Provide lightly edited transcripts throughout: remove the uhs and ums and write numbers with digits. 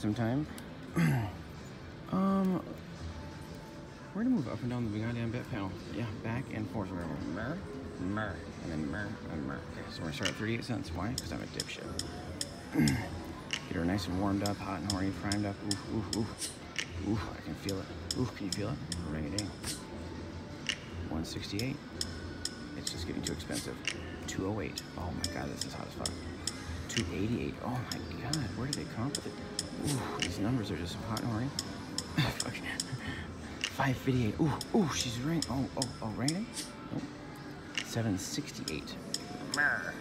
some time. We're gonna move up and down the goddamn bit panel. Yeah, back and forth. Mer, mer, and then mer, and mer. Okay, so we're gonna start at 38 cents. Why? Because I'm a dipshit. Get her nice and warmed up, hot and horny, primed up. Oof, oof, oof. Oof, I can feel it. Oof, can you feel it? Ring it in. 168. It's just getting too expensive. 208. Oh my god, this is hot as fuck. 288. Oh my god, where did they come up with it? Ooh, these numbers are just hot and horny. Fuck. 558. Ooh, ooh, she's ringing. Oh, oh, oh, ringing? Nope. 768. Mer.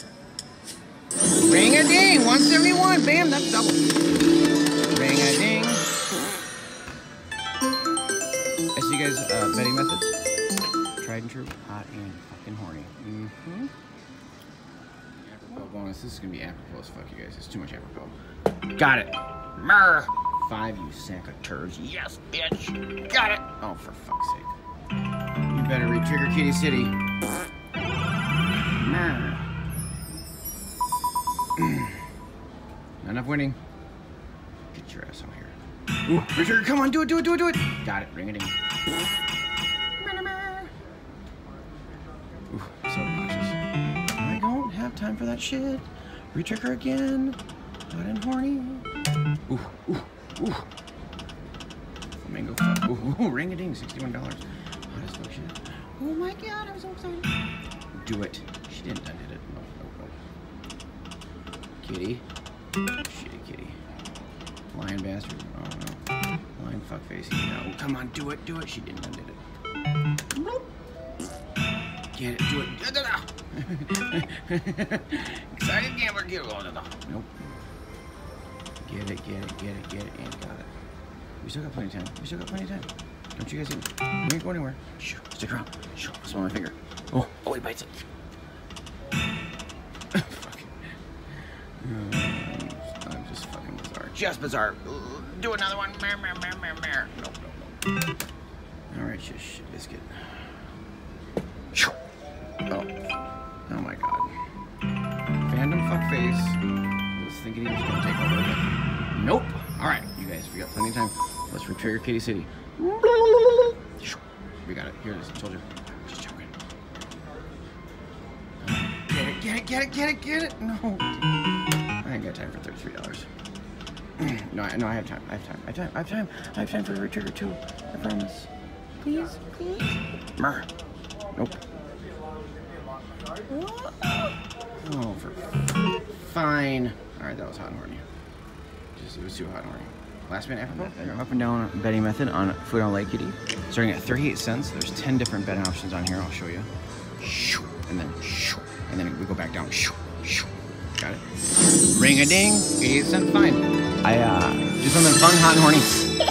Ring a ding! 171. Bam, that's double. Ring a ding. I see you guys, betting methods. Tried and true. Hot and fucking horny. Mm-hmm. Apropos bonus. This is gonna be apropos as fuck, you guys. It's too much apropos. Got it. Mer. 5, you sack of turds. Yes, bitch. Got it. Oh, for fuck's sake. You better read Trigger Kitty City. Mer. Not enough winning. Get your ass out here. Ooh, Richard, come on, do it, do it, do it, do it. Got it, ring it in. Ooh, so obnoxious. I don't have time for that shit. Retrick her again. Hot and horny. Ooh, ooh, ooh. Flamingo fuck. Ooh, ooh, ring a ding, $61. Hot as fuck shit. Oh my god, I'm so excited. Do it. She didn't undid it. No, no, no. Kitty. Shitty kitty. Lion bastard. Oh no. Lion fuckface. No. Come on, do it, do it. She didn't undo it. Get it, do it. Excited gambler, get it. Nope. Get it, get it, get it, get it, and got it. We still got plenty of time. We still got plenty of time. Don't you guys even. We ain't going anywhere. Shh, stick around. Shh, smell my finger. Oh, oh, he bites it. Fuck. I'm just fucking bizarre. Just bizarre. Do another one. Mer, mer, mer, mer, mer. Nope, nope, nope. Alright, shh, biscuit. Oh. Oh my god. Fandom fuckface. I was thinking he was gonna take over again. Nope. Alright, you guys, we got plenty of time. Let's retrigger Kitty City. We got it. Here it is. I told you. Just joking. Get it, get it, get it, get it, get it. No. I ain't got time for $33. No, I have time. I have time. I have time. I have time. I have time for the retrigger too. I promise. Please, please. Mer. Nope. Oh, for fine. All right, that was hot and horny. Just it was too hot and horny. Last minute apropos. Up and down betting method on Fu Dao Le Kitty. Starting at 38 cents. There's 10 different betting options on here. I'll show you. And then we go back down. Got it. Ring a ding. 8 cents. Fine. I do something fun, hot and horny.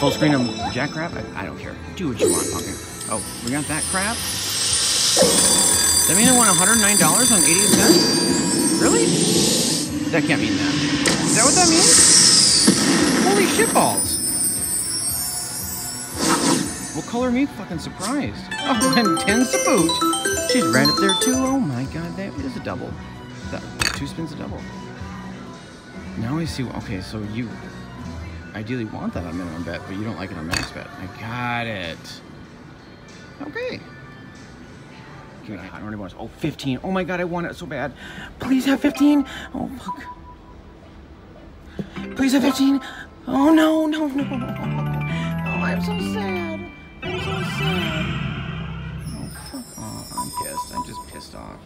Full screen of jack crap. I don't care. Do what you want, pumpkin. Oh, we got that crap. That mean I won $109 on 88 cents? Really? That can't mean that. Is that what that means? Holy shitballs! Well, color me fucking surprised. Oh, and 10's to boot. She's right up there too. Oh my god, that is a double. That, 2 spins a double. Now I see. Okay, so you ideally want that on minimum bet, but you don't like it on max bet. I got it. Okay. Oh, 15. Oh my god, I want it so bad. Please have 15. Oh, fuck. Please have 15. Oh, no, no, no. Oh, I'm so sad. I'm so sad. Oh, fuck off. I'm pissed. I'm just pissed off.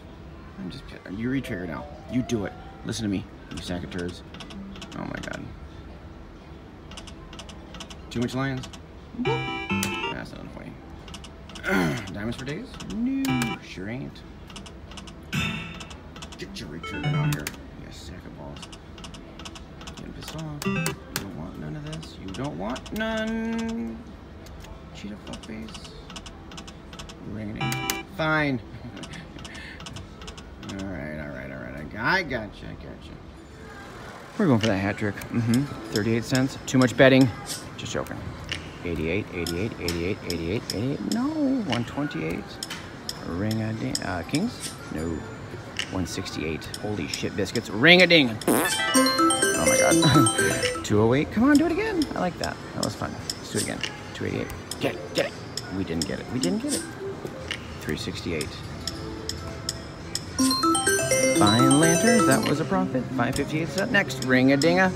I'm just pissed. You retrigger now. You do it. Listen to me, you sack of turds. Oh my god. Too much lions? That's not funny. Diamonds for days? No, sure ain't. Get your retrigger out here. You sack of balls. Getting pissed off. You don't want none of this. You don't want none. Cheetah fuckface. Ring it. Fine. Alright, alright, alright. I gotcha, I gotcha. We're going for that hat trick. 38 cents. Too much betting. Just joking. 88, 88, 88, 88, 88, no, 128, ring a ding, kings, no, 168. Holy shit, biscuits. Ring-a-ding. Oh my god. 208. Come on, do it again. I like that. That was fun. Let's do it again. 288. Get it. Get it. We didn't get it. We didn't get it. 368. Fine lanterns. That was a profit. 558 is up next. Ring-a-ding-a.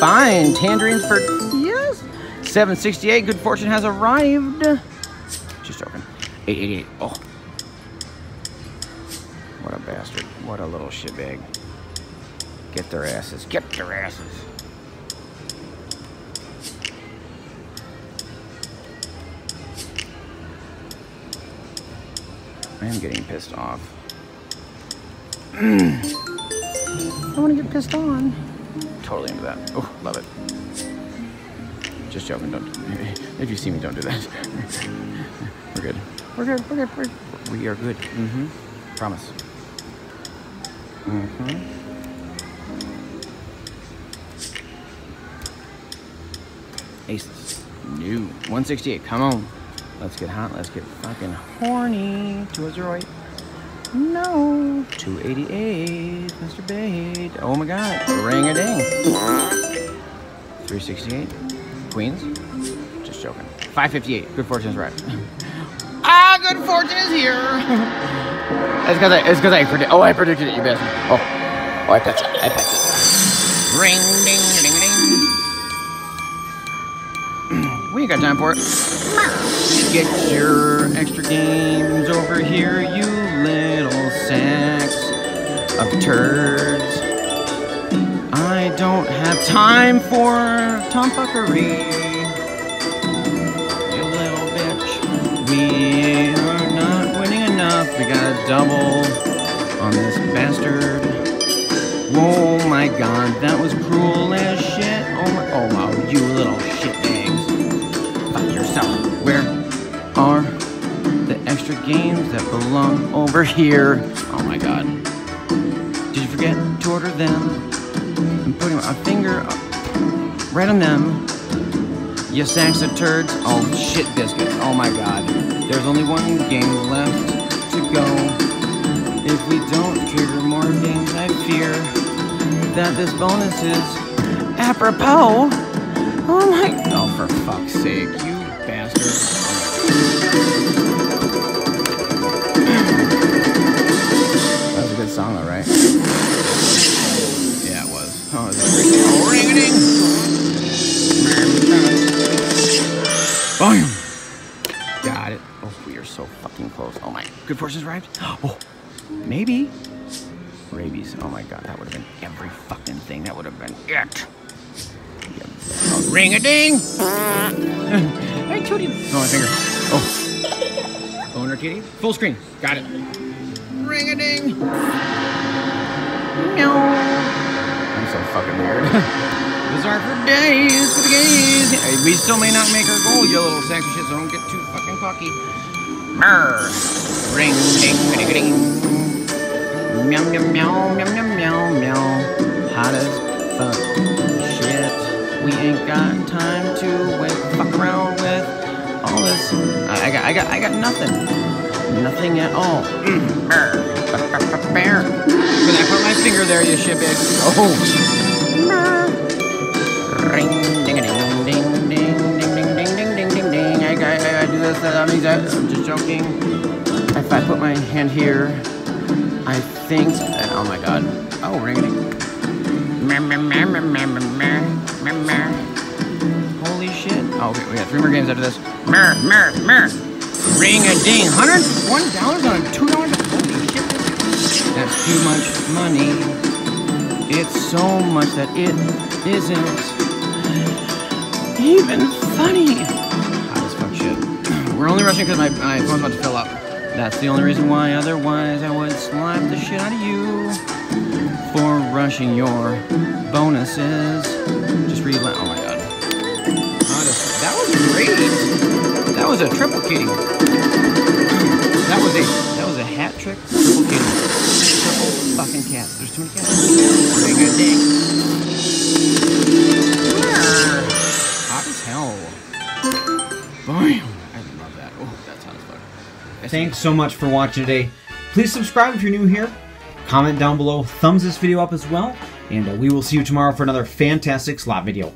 Fine tangerines for... Yes. 768. Good fortune has arrived. Just open. 888. Oh. What a bastard. What a little shitbag. Get their asses. Get their asses. I am getting pissed off. I want to get pissed on. Totally into that. Oh, love it. Just joking. Don't. If you see me, don't do that. We're good. We're good. We're good. We are good. Mm-hmm. Promise. Mm-hmm. Aces. New. 168. Come on. Let's get hot. Let's get fucking horny. 208. No. 288. Mr. Bade. Oh my god. Ring-a-ding. 368. Queens. Just joking. 558. Good fortune's right. Ah, good fortune is here. It's because I predicted. Oh, I predicted it, you bastard. Oh, I bet you. I bet you. Ring, ding, ding, ding. We ain't got time for it. Get your extra games over here, you little sacks of turds. I don't have time for tomfuckery, you little bitch. We are not winning enough. We got double on this bastard. Oh my god, that was cruel as shit. Oh my, oh wow, you little shitbags. Fuck yourself. Where are the extra games that belong over here? Oh my god. Did you forget to order them? I'm putting my finger up right on them. You sacks of turds. Oh, shit biscuits. Oh my god. There's only one game left to go. If we don't trigger more games, I fear that this bonus is apropos. Oh my... Oh, for fuck's sake, you bastard. That was a good song, though, right? Yeah, it was. Oh, it was ring-a-ding. Volume. Got it. Oh, we are so fucking close. Oh my, good fortune's arrived. Oh, maybe. Rabies. Oh my god, that would have been every fucking thing. That would have been it. Yep. Oh, ring-a-ding! I told you. Oh, my finger. Oh. Owner kitty. Full screen. Got it. Ring-a-ding! No. I'm so fucking weird. Bizarre for days for the gays. We still may not make our goal, you little sack of shit, so don't get too fucking cocky. Murr. Ring, ding, ding, ding. Meow, meow, meow, meow, meow, meow, meow. Hot as fuck. Shit. We ain't got time to fuck around with all this. I got nothing. Nothing at all. Murr. Bear. When I put my finger there, you shit bitch. Oh. Murr. Ring, ding, ding, ding. I'm just joking. If I put my hand here, I think. Oh my god. Oh, ring-a-ding. Holy shit. Oh, okay, we got three more games after this. Ring-a-ding. $101 on a $2. Holy shit. That's too much money. It's so much that it isn't even funny. We're only rushing because my phone's about to fill up. That's the only reason why, otherwise I would slime the shit out of you for rushing your bonuses. Just read. Oh my god. That was great. That was a triple kitty. That was a hat trick. Triple kitty. Triple fucking cats. There's too many cats. Pretty good thing. Hot as hell. Bam. Thanks so much for watching today. Please subscribe if you're new here. Comment down below, thumbs this video up as well, and we will see you tomorrow for another fantastic slot video.